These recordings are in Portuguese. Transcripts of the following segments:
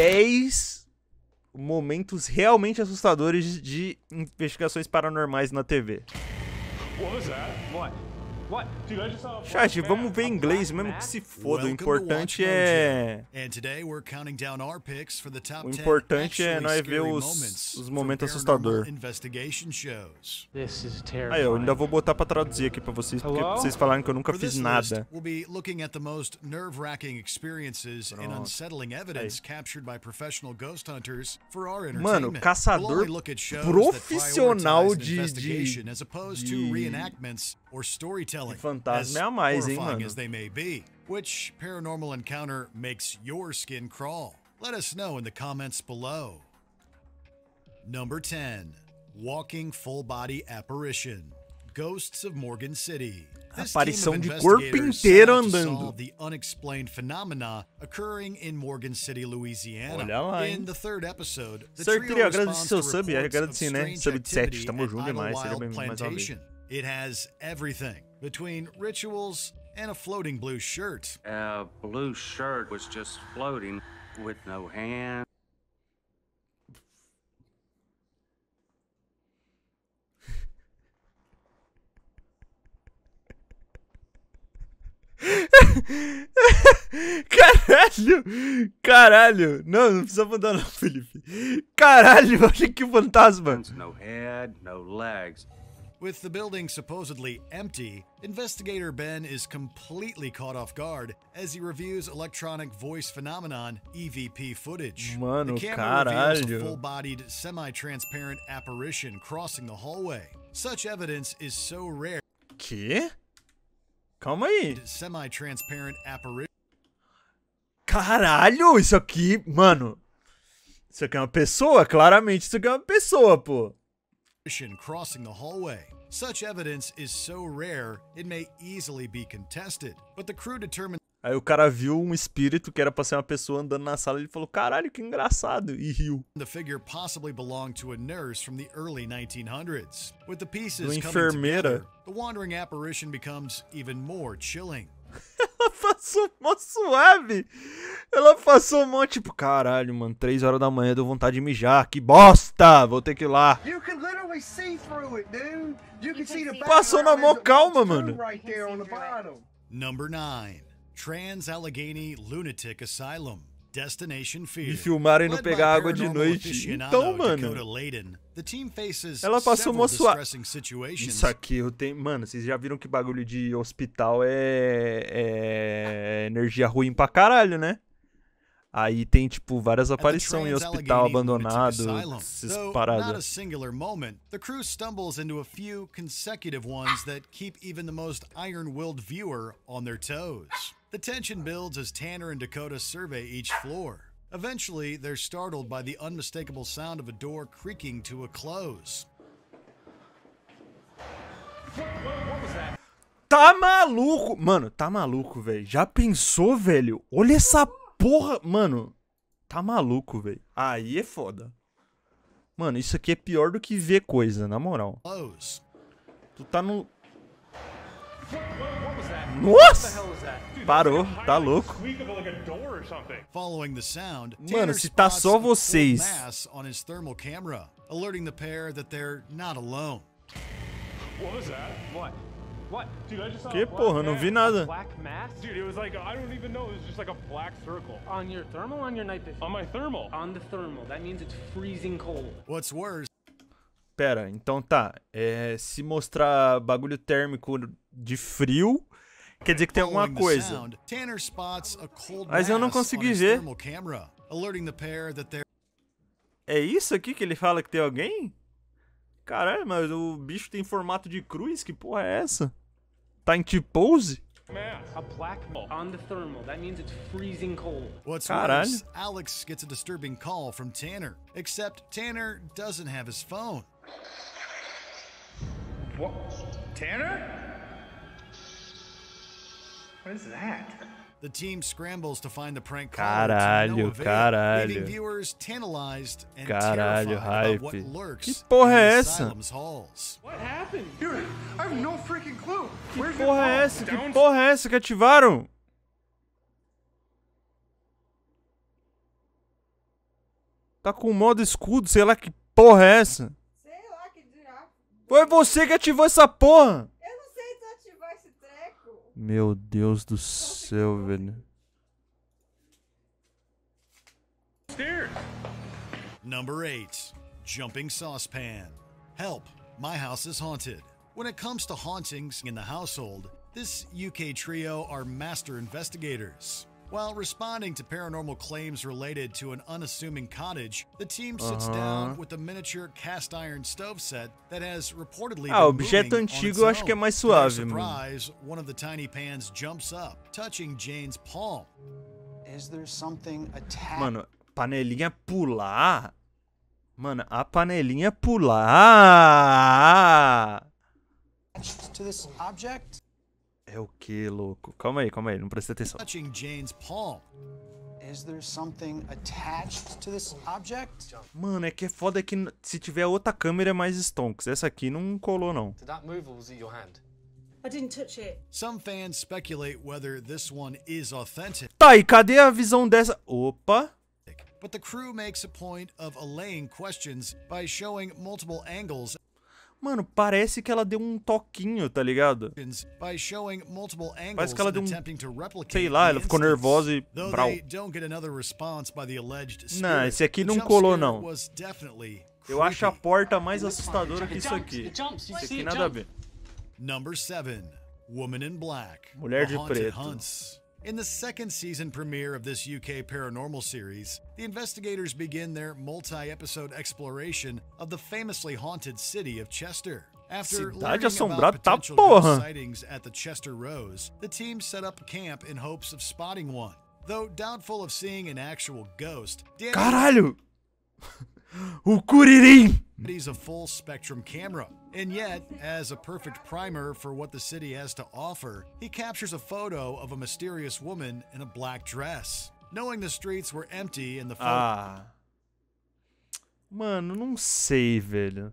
10 momentos realmente assustadores de investigações paranormais na TV. Chat, vamos ver em inglês mesmo que se foda. O importante é... O importante é nós ver os momentos assustadores. Aí, eu ainda vou botar pra traduzir aqui pra vocês, porque vocês falaram que eu nunca fiz nada. Pronto. Mano, caçador profissional de fantasma é a mais, hein, mano? Which paranormal encounter makes your skin crawl? Let us know in the comments below. Number 10. Walking full body apparition. Ghosts of Morgan City. Aparição de corpo inteiro andando. Olha lá, hein? Certei, eu agradeço seu sub, agradeço, né? Sub de 7, tamo junto demais, seja bem-vindo mais uma vez. It has everything between rituals and a floating blue shirt. A blue shirt was just floating with no hand. Caralho! Caralho! Não, não precisa mandar não, Felipe. Caralho, olha que fantasma. No head, no legs. With the building supposedly empty, investigator Ben is completely caught off guard as he reviews electronic voice phenomenon EVP footage. Mano, the camera reveals a full-bodied, semi-transparent apparition crossing the hallway. Such evidence is so rare. Que? Calma aí. Semi-transparent apparition. Caralho, isso aqui, mano. Isso aqui é uma pessoa, claramente isso aqui é uma pessoa, pô. Crossing the hallway. Such evidence is so rare, it may easily be contested. But the crew determined. Aí o cara viu espírito que era pra ser uma pessoa andando na sala e ele falou: "Caralho, que engraçado", e riu. The figure possibly belonged to a nurse from the early 1900s. With the pieces coming together, the wandering apparition becomes even more chilling. Ela passou mó suave. Ela passou mó tipo, caralho, mano, 3 horas da manhã, deu vontade de mijar. Que bosta, vou ter que ir lá. Passou na mó calma, mano. Number 9. Trans-Allegheny Lunatic Asylum. Destination Fear. E filmaram e não pegar água de noite. Então, mano, ela passou uma sua... Isso aqui eu tenho... Mano, vocês já viram que bagulho de hospital é energia ruim pra caralho, né? Aí tem, tipo, várias aparições em hospital abandonado, essas paradas. The tension builds as Tanner and Dakota survey each floor. Eventually, they're startled by the unmistakable sound of a door creaking to a close. What was that? Tá maluco, mano, tá maluco, velho. Já pensou, velho? Olha essa porra, mano. Tá maluco, velho. Aí é foda. Mano, isso aqui é pior do que ver coisa, na moral. Close. Tu tá no... Nossa! Parou, tá louco. Mano, se tá só vocês. Que porra, não vi nada. Pera, então tá. Se mostrar bagulho térmico de frio, quer dizer que tem alguma coisa. Mas eu não consegui ver. É isso aqui que ele fala que tem alguém? Caralho, mas o bicho tem formato de cruz? Que porra é essa? Tá em T-pose? Caralho. Alex gets a disturbing call from Tanner, except Tanner doesn't have his phone. What? Tanner? What is that? The team scrambles to find the prank call. Caralho, caralho. Leaving viewers tantalized and terrified about what lurks in the asylum's halls. What happened? Dude, I have no freaking clue. Where's the phone? Que porra é essa que ativaram? Tá com o modo escudo, sei lá que porra é essa. Sei lá que dirá. Foi você que ativou essa porra. Eu não sei desativar esse treco. Meu Deus do céu, velho. Number 8. Jumping saucepan. Help, my house is haunted. When it comes to hauntings in the household, this UK trio are master investigators. While responding to paranormal claims related to an unassuming cottage, the team sits down with a miniature cast iron stove set that has reportedly objeto antigo, acho que é mais suave. Surprise, one of the tiny pans jumps up, touching Jane's palm. Is there something attached? Mano, panelinha pular. Mano, a panelinha pular. To this object? É o que, louco? Calma aí, não presta atenção. Mano, é que é foda que se tiver outra câmera é mais stonks. Essa aqui não colou não. Tá, e cadê a visão dessa? Opa. Mano, parece que ela deu um toquinho, tá ligado? Parece que ela deu um... Sei lá, ela ficou nervosa e... Brau. Não, esse aqui não colou, não. Eu acho a porta mais assustadora que isso aqui. Isso aqui nada a ver. Mulher de preto. In the second season premiere of this UK paranormal series, the investigators begin their multi-episode exploration of the famously haunted city of Chester. After learning about potential ghost sightings at the Chester Rose, the team set up camp in hopes of spotting one. Though doubtful of seeing an actual ghost, Caralho! O Curirim! He's a full-spectrum camera, and yet, as a perfect primer for what the city has to offer, he captures a photo of a mysterious woman in a black dress, knowing the streets were empty in the photo. Mano, não sei, velho.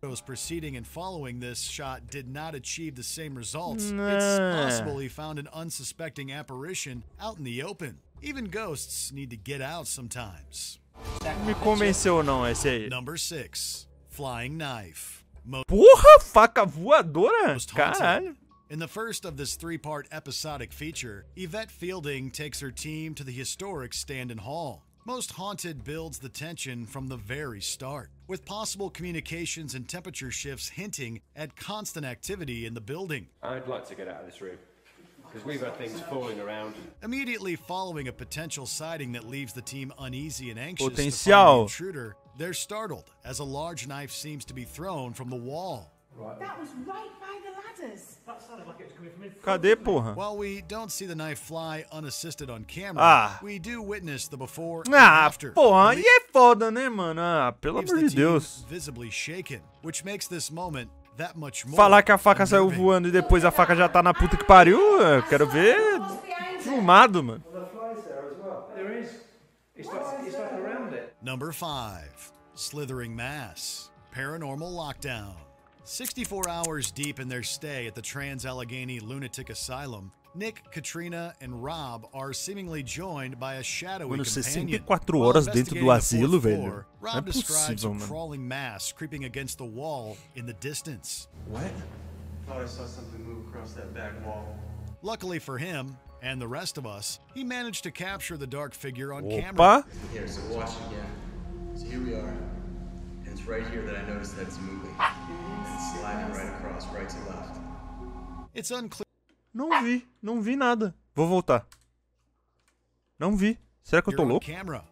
Those preceding and following this shot did not achieve the same results. It's possible he found an unsuspecting apparition out in the open. Even ghosts need to get out sometimes. Não me convenceu não, esse aí. Number 6, flying knife. Porra, faca voadora? Caralho. In the first of this three-part episodic feature, Yvette Fielding takes her team to the historic Stand-in Hall. Most Haunted builds the tension from the very start, with possible communications and temperature shifts hinting at constant activity in the building. I'd like to get out of this room. We've had things falling around. Immediately following a potential sighting that leaves the team uneasy and anxious to find the intruder, they're startled as a large knife seems to be thrown from the wall. That was right by the ladders. That sounded like it was coming from in front. Cadê, porra? While we don't see the knife fly unassisted on camera, we do witness the before and after. Porra, e é foda, né, mano? Pelo amor de Deus. Visibly shaken, which makes this moment. Falar que a faca saiu voando e depois a faca já tá na puta que pariu, eu quero ver filmado, mano. Number 5. Slithering Mass. Paranormal Lockdown. 64 hours deep in their stay at the Trans-Allegheny Lunatic Asylum, Nick, Katrina and Rob are seemingly joined by a shadowy companion. 64 horas dentro do asilo, velho. Não é possível, mano. Crawling mass creeping against the wall in the distance. What? Thought I saw something move across that back wall. Luckily for him and the rest of us, he managed to capture the dark figure on camera. Here, so watch again. So here we are. And it's right here that I noticed that it's moving. It's sliding right across, right to left. It's unclear. Não vi nada. Vou voltar. Não vi. Será que eu tô louco? Não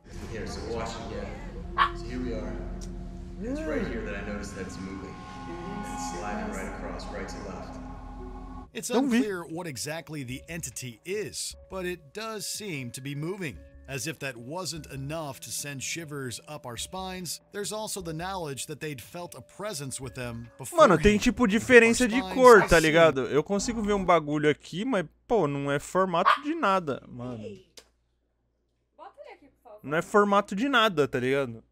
vi. As if that wasn't enough to send shivers up our spines, there's also the knowledge that they'd felt a presence with them before. Mano, tem tipo diferença de cor, tá ligado? Eu consigo ver um bagulho aqui, mas pô, não é formato de nada, mano. Bota ele aqui, por favor. Não é formato de nada, tá ligado?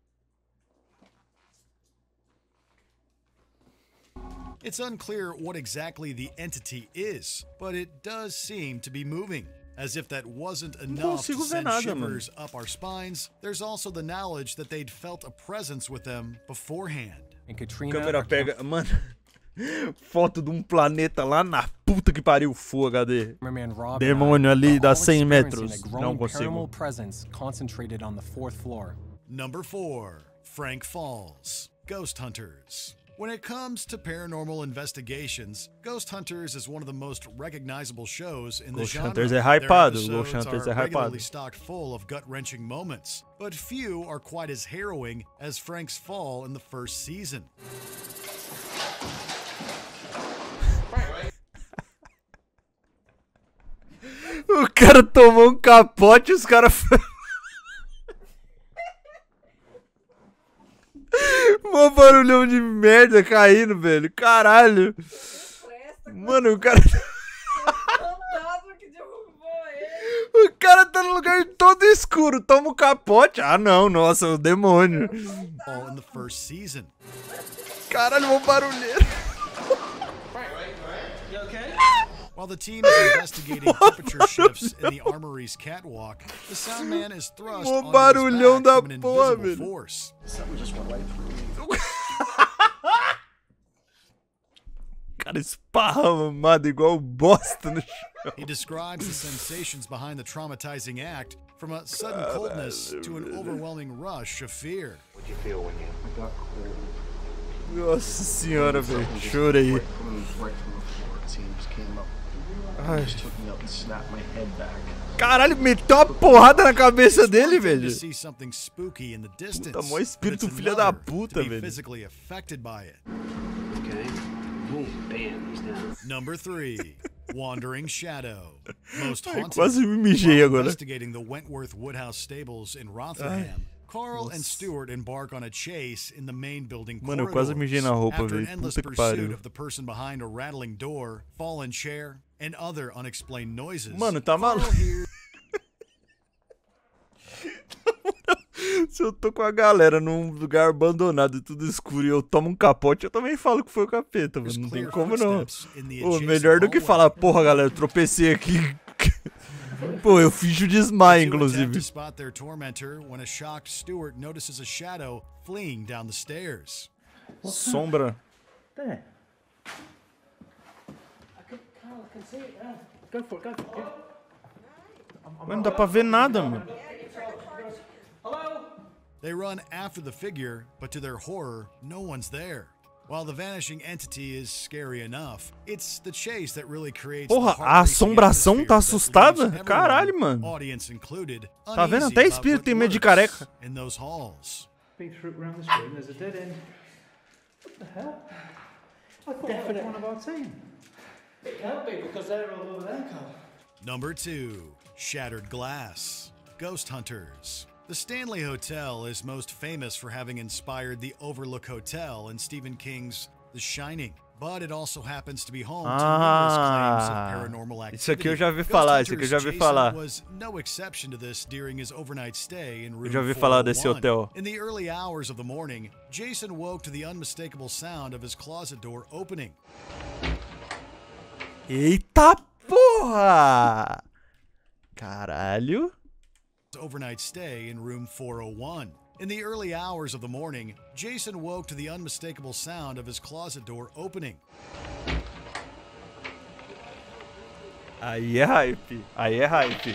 It's unclear what exactly the entity is, but it does seem to be moving. As if that wasn't enough to send shivers up our spines, there's also the knowledge that they'd felt a presence with them beforehand. And Katrina... Câmera pega... Mano... Foto de planeta lá na puta que pariu, Full HD. Demônio ali dá 100 metros. Não consigo. Number 4. Frank Falls. Ghost Hunters. When it comes to paranormal investigations, Ghost Hunters is one of the most recognizable shows in the genre. Ghost Hunters é hypado. Ghost Hunters é regularly stocked full of gut-wrenching moments, but few are quite as harrowing as Frank's fall in the first season. O cara tomou capote e os caras... Mó barulhão de merda caindo, velho. Caralho. Mano, o cara... O cara tá no lugar todo escuro. Toma um capote. Ah, não. Nossa, o demônio. Caralho, mó barulheiro. While the team is investigating temperature shifts in the armory's catwalk, the sound man is thrust on barulhão da porra, velho. Force. Cara esparramado igual bosta no chão. He describes the sensations behind the traumatizing act, from a sudden coldness to an overwhelming rush of fear. What do you feel when you got cold? Nossa senhora, velho, chorei. Ai. Caralho, meteu uma porrada na cabeça dele, velho. Puta, mó espírito filha da puta, velho. Number 3. Wandering Shadow. Most Haunted. Quase me mijei agora. Investigating the Wentworth Woodhouse stables in Rotherham. Carl and Stewart embark on a chase in the main building corridors. Mano, eu quase mijei na roupa, velho. Puta que pariu. Mano, tá maluco. Se eu tô com a galera num lugar abandonado e tudo escuro e eu tomo um capote, eu também falo que foi o capeta, mano. Não tem como não. Pô, melhor do que falar, porra, galera, eu tropecei aqui. Pô, eu finjo de desmaio, inclusive. Sombra. Mano, não dá pra ver nada, mano. They run after the figure, but to their horror, no one's there. While the vanishing entity is scary enough, it's the chase that really creates. Porra, a assombração tá assustada? Caralho, mano. Tá vendo? Até espírito tem medo de careca. Number 2. Shattered Glass. Ghost Hunters. The Stanley Hotel is most famous for having inspired the Overlook Hotel in Stephen King's The Shining, but it also happens to be home to numerous claims of paranormal activity. Isso aqui eu já vi falar, isso aqui eu já vi falar. Was no exception to this during his overnight stay in room 401. Eu já vi falar desse hotel. In the early hours of the morning, Jason woke to the unmistakable sound of his closet door opening. Eita porra! Caralho. Overnight stay in room 401. In the early hours of the morning, Jason woke to the unmistakable sound of his closet door opening. Aí é hype. Aí é hype.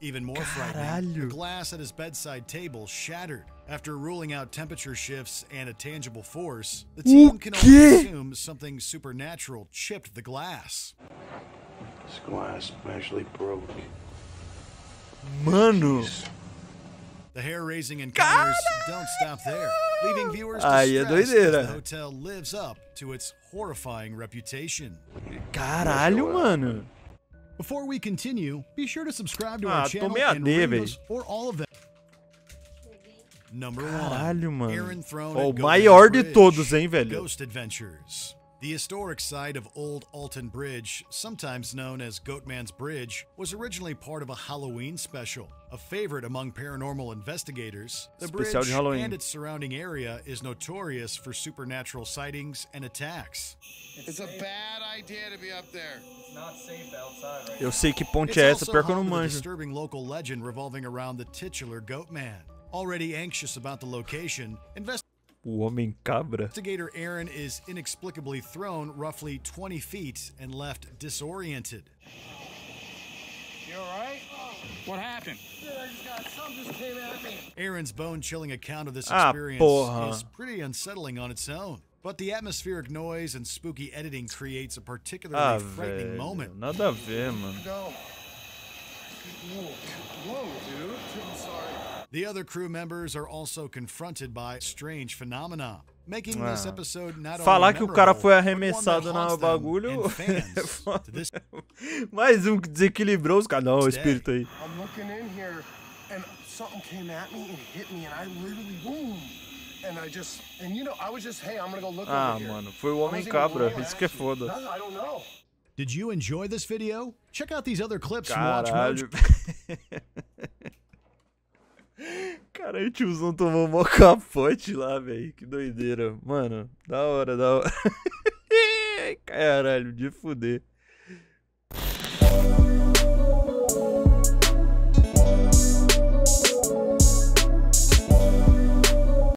Even more frightening, the glass at his bedside table shattered. After ruling out temperature shifts and a tangible force, the team can only assume something supernatural chipped the glass. This glass actually broke. Mano. The hair-raising encounters don't stop there, leaving viewers distressed as the hotel lives up to its horrifying reputation. Caralho, mano. Before we continue, be sure to subscribe to our channel and rate us for all of them. Number 1. Caralho, mano. Aaron Throne. O maior de todos, hein, velho. Ghost Adventures. The historic site of Old Alton Bridge, sometimes known as Goatman's Bridge, was originally part of a Halloween special, a favorite among paranormal investigators. The bridge and its surrounding area is notorious for supernatural sightings and attacks. It's a bad idea to be up there. It's not safe outside right now. Eu sei que ponte é essa, pior que eu não manjo. It's also a disturbing local legend revolving around the titular Goatman. Already anxious about the location, O homem cabra. Investigator Aaron is inexplicably thrown roughly 20 feet and left disoriented. You all right? What happened? Dude, I just got something just came at me. Aaron's bone-chilling account of this experience is pretty unsettling on its own, but the atmospheric noise and spooky editing creates a particularly frightening moment. Nada a ver, mano. No. Whoa, dude. I'm sorry. The other crew members are also confronted by strange phenomena, making this episode not only falar que o cara foi arremessado na bagulho. Mais que desequilibrou os caras. Não, o espírito aí. I'm looking in here and something came at me and hit me and I literally boom. And I just and you know, I was just hey, I'm going to go look over here. Ah, mano, foi o homem cabra. Isso que é foda. I don't know. Did you enjoy this video? Check out these other clips and watch more. Cara, aí o tiozão tomou mó capote lá, velho. Que doideira. Mano, da hora, da hora. Caralho, de fuder.